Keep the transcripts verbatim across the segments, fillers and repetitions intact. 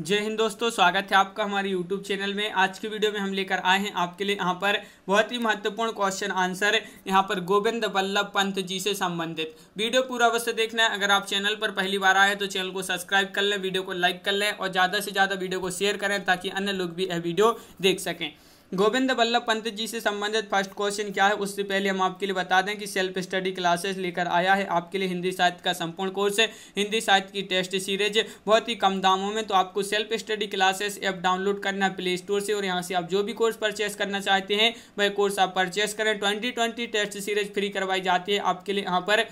जय हिंद दोस्तों, स्वागत है आपका हमारे YouTube चैनल में। आज की वीडियो में हम लेकर आए हैं आपके लिए यहाँ पर बहुत ही महत्वपूर्ण क्वेश्चन आंसर, यहाँ पर गोविंद वल्लभ पंत जी से संबंधित। वीडियो पूरा अवश्य देखना है। अगर आप चैनल पर पहली बार आए हैं तो चैनल को सब्सक्राइब कर लें, वीडियो को लाइक कर लें और ज़्यादा से ज़्यादा वीडियो को शेयर करें ताकि अन्य लोग भी यह वीडियो देख सकें। गोविंद वल्लभ पंत जी से संबंधित फर्स्ट क्वेश्चन क्या है, उससे पहले हम आपके लिए बता दें कि सेल्फ स्टडी क्लासेस लेकर आया है आपके लिए हिंदी साहित्य का संपूर्ण कोर्स है, हिंदी साहित्य की टेस्ट सीरीज बहुत ही कम दामों में। तो आपको self study classes app download करना है प्ले स्टोर से और यहां से आप जो भी कोर्स परचेस करना चाहते हैं वह कोर्स आप परचेस करें। Twenty twenty test series free करवाई जाती है आपके लिए यहाँ पर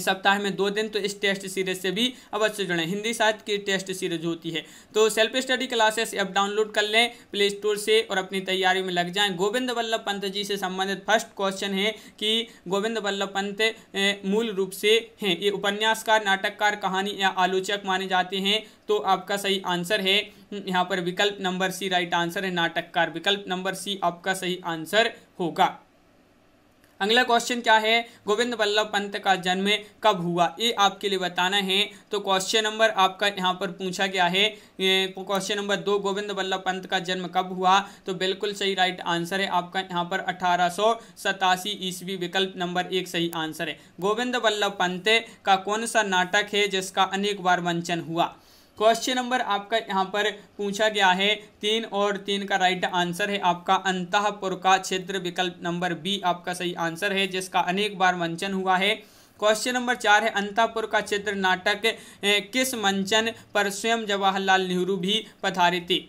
सप्ताह में दो दिन, तो इस टेस्ट सीरीज से भी अवश्य जुड़ें। हिंदी साहित्य की टेस्ट सीरीज होती है। तो self study classes app download कर लें प्ले स्टोर से और अपनी तैयारी में लग जाएं। गोविंद वल्लभ पंत जी से संबंधित फर्स्ट क्वेश्चन है कि गोविंद वल्लभ पंत मूल रूप से हैं, ये उपन्यासकार, नाटककार, कहानी या आलोचक माने जाते हैं। तो आपका सही आंसर है यहाँ पर विकल्प नंबर सी, राइट आंसर है नाटककार। विकल्प नंबर सी आपका सही आंसर होगा। अगला क्वेश्चन क्या है, गोविंद वल्लभ पंत का जन्म कब हुआ, ये आपके लिए बताना है। तो क्वेश्चन नंबर आपका यहाँ पर पूछा गया है, क्वेश्चन नंबर दो, गोविंद वल्लभ पंत का जन्म कब हुआ। तो बिल्कुल सही राइट आंसर है आपका यहाँ पर अठारह सौ सतासी ईस्वी। विकल्प नंबर एक सही आंसर है। गोविंद वल्लभ पंत का कौन सा नाटक है जिसका अनेक बार मंचन हुआ। क्वेश्चन नंबर आपका यहाँ पर पूछा गया है तीन और तीन का राइट आंसर है आपका अंतःपुर का छिद्र। विकल्प नंबर बी आपका सही आंसर है, जिसका अनेक बार मंचन हुआ है। क्वेश्चन नंबर चार है, अंतःपुर का छिद्र नाटक किस मंचन पर स्वयं जवाहरलाल नेहरू भी पधारे थे।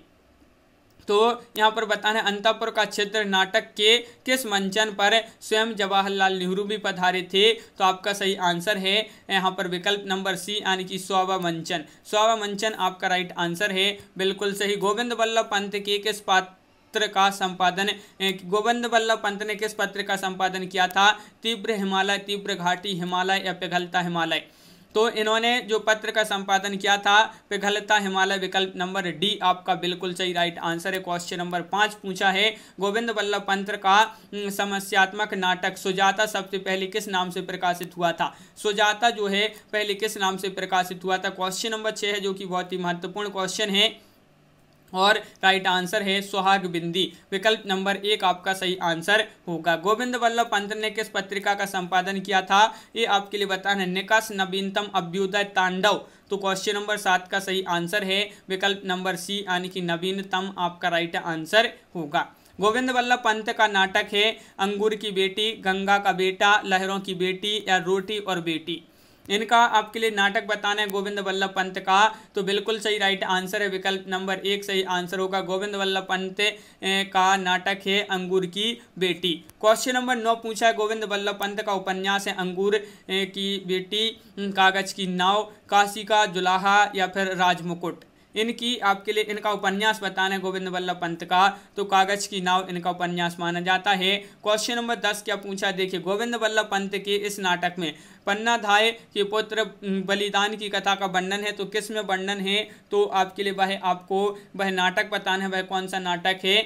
तो यहाँ पर बताना है अंतःपुर का छिद्र नाटक के किस मंचन पर स्वयं जवाहरलाल नेहरू भी पधारे थे। तो आपका सही आंसर है यहाँ पर विकल्प नंबर सी, यानी कि सौवा मंचन। सौवा मंचन आपका राइट आंसर है, बिल्कुल सही। गोविंद वल्लभ पंत के किस पात्र पत्र का संपादन, गोविंद वल्लभ पंत ने किस पत्र का संपादन किया था। तीव्र हिमालय, तीव्र घाटी हिमालय या पिघलता हिमालय। तो इन्होंने जो पत्र का संपादन किया था पिघलता हिमालय। विकल्प नंबर डी आपका बिल्कुल सही राइट आंसर है। क्वेश्चन नंबर पाँच पूछा है, गोविंद वल्लभ पंत का समस्यात्मक नाटक सुजाता सबसे पहले किस नाम से प्रकाशित हुआ था। सुजाता जो है पहले किस नाम से प्रकाशित हुआ था। क्वेश्चन नंबर छः है, जो कि बहुत ही महत्वपूर्ण क्वेश्चन है और राइट आंसर है सुहाग बिंदी। विकल्प नंबर एक आपका सही आंसर होगा। गोविंद वल्लभ पंत ने किस पत्रिका का संपादन किया था, ये आपके लिए बताना है निकास, नवीनतम, अभ्युदय, तांडव। तो क्वेश्चन नंबर सात का सही आंसर है विकल्प नंबर सी, यानी कि नवीनतम आपका राइट आंसर होगा। गोविंद वल्लभ पंत का नाटक है अंगूर की बेटी, गंगा का बेटा, लहरों की बेटी या रोटी और बेटी। इनका आपके लिए नाटक बताना है गोविंद वल्लभ पंत का। तो बिल्कुल सही राइट आंसर है, विकल्प नंबर एक सही आंसर होगा। गोविंद वल्लभ पंत का नाटक है अंगूर की बेटी। क्वेश्चन नंबर नौ पूछा है, गोविंद वल्लभ पंत का उपन्यास है अंगूर की बेटी, कागज की नाव, काशी का जुलाहा या फिर राजमुकुट। इनकी आपके लिए इनका उपन्यास बताना है गोविंद वल्लभ पंत का। तो कागज की नाव इनका उपन्यास माना जाता है। क्वेश्चन नंबर दस क्या पूछा, देखिए गोविंद वल्लभ पंत के इस नाटक में पन्नाधाय के पुत्र बलिदान की कथा का वर्णन है। तो किस में वर्णन है, तो आपके लिए वह आपको वह नाटक बताना है, वह कौन सा नाटक है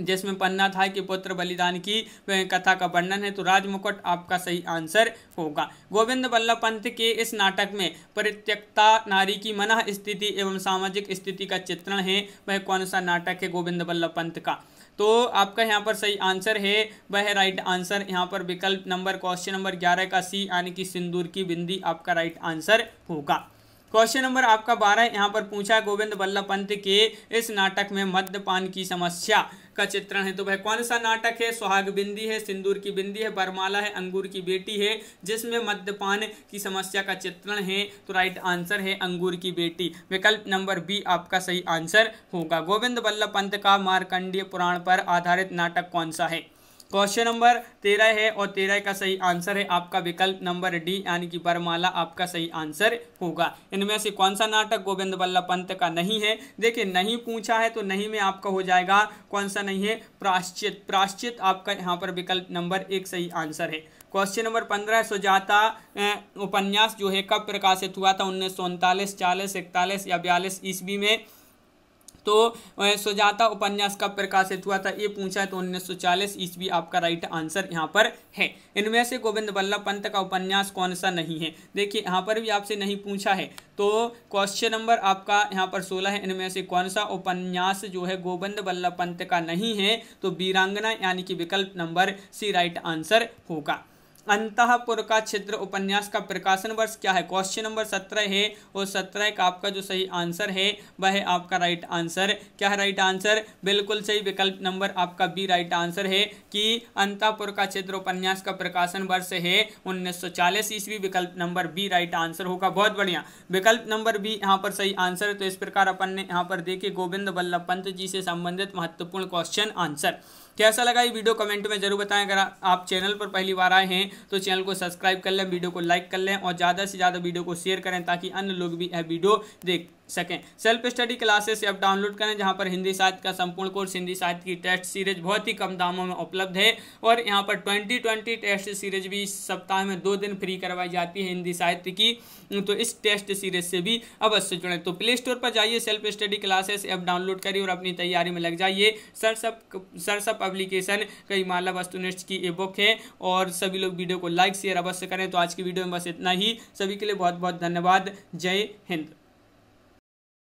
जिसमें पन्नाधाय के पुत्र बलिदान की कथा का वर्णन है। तो राजमुकुट आपका सही आंसर होगा। गोविंद वल्लभ पंत के इस नाटक में परित्यक्ता नारी की मनः स्थिति एवं सामाजिक स्थिति का चित्रण है, वह कौन सा नाटक है गोविंद वल्लभ पंत का। तो आपका यहाँ पर सही आंसर है, वह राइट आंसर यहाँ पर विकल्प नंबर क्वेश्चन नंबर ग्यारह का सी, यानी कि सिंदूर की बिंदी आपका राइट आंसर होगा। क्वेश्चन नंबर आपका बारह यहाँ पर पूछा है, गोविंद वल्लभ पंत के इस नाटक में मद्यपान की समस्या का चित्रण है। तो वह कौन सा नाटक है, सुहाग बिंदी है, सिंदूर की बिंदी है, बरमाला है, अंगूर की बेटी है, जिसमें मद्यपान की समस्या का चित्रण है। तो राइट आंसर है अंगूर की बेटी। विकल्प नंबर बी आपका सही आंसर होगा। गोविंद वल्लभ पंत का मार्कंडेय पुराण पर आधारित नाटक कौन सा है। क्वेश्चन नंबर तेरह है और तेरह का सही आंसर है आपका विकल्प नंबर डी, यानी कि बरमाला आपका सही आंसर होगा। इनमें से कौन सा नाटक गोविंद वल्लभ पंत का नहीं है। देखिए नहीं पूछा है तो नहीं में आपका हो जाएगा कौन सा नहीं है, प्राश्चित। प्राश्चित आपका यहाँ पर विकल्प नंबर एक सही आंसर है। क्वेश्चन नंबर पंद्रह, सुजाता उपन्यास जो है कब प्रकाशित हुआ था, उन्नीस सौ उनतालीस, चालीस, इकतालीस या बयालीस ईस्वी में। तो सुजाता उपन्यास कब प्रकाशित हुआ था ये पूछा है, तो उन्नीस सौ चालीस ईस्वी आपका राइट आंसर यहाँ पर है। इनमें से गोविंद वल्लभ पंत का उपन्यास कौन सा नहीं है, देखिए यहाँ पर भी आपसे नहीं पूछा है। तो क्वेश्चन नंबर आपका यहाँ पर सोलह है, इनमें से कौन सा उपन्यास जो है गोविंद वल्लभ पंत का नहीं है, तो वीरांगना यानी कि विकल्प नंबर सी राइट आंसर होगा। अंतःपुर का छिद्र उपन्यास का प्रकाशन वर्ष क्या है, क्वेश्चन नंबर सत्रह है, और सत्रह का आपका जो सही आंसर है वह है आपका राइट आंसर। क्या है राइट आंसर, बिल्कुल सही विकल्प नंबर आपका बी राइट आंसर है कि अंतःपुर का छिद्र उपन्यास का प्रकाशन वर्ष है उन्नीस सौ चालीस ईस्वी, विकल्प नंबर बी राइट आंसर होगा। बहुत बढ़िया, विकल्प नंबर बी यहाँ पर सही आंसर है। तो इस प्रकार अपन ने यहाँ पर देखिए गोविंद वल्लभ पंत जी से संबंधित महत्वपूर्ण क्वेश्चन आंसर। कैसा लगा ये वीडियो कमेंट में जरूर बताएं। अगर आप चैनल पर पहली बार आए हैं तो चैनल को सब्सक्राइब कर लें, वीडियो को लाइक कर लें और ज़्यादा से ज़्यादा वीडियो को शेयर करें ताकि अन्य लोग भी यह वीडियो देख सकें। Self study classes app download करें जहां पर हिंदी साहित्य का संपूर्ण कोर्स, हिंदी साहित्य की टेस्ट सीरीज बहुत ही कम दामों में उपलब्ध है और यहाँ पर ट्वेंटी ट्वेंटी टेस्ट सीरीज भी सप्ताह में दो दिन फ्री करवाई जाती है हिंदी साहित्य की, तो इस टेस्ट सीरीज से भी अवश्य जुड़ें। तो प्ले स्टोर पर जाइए, self study classes app download करिए और अपनी तैयारी में लग जाइए। सरसप सरसप एप्लीकेशन कई माला वस्तुनिष्ठ की ई बुक है और सभी लोग वीडियो को लाइक शेयर अवश्य करें। तो आज की वीडियो में बस इतना ही, सभी के लिए बहुत बहुत धन्यवाद। जय हिंद।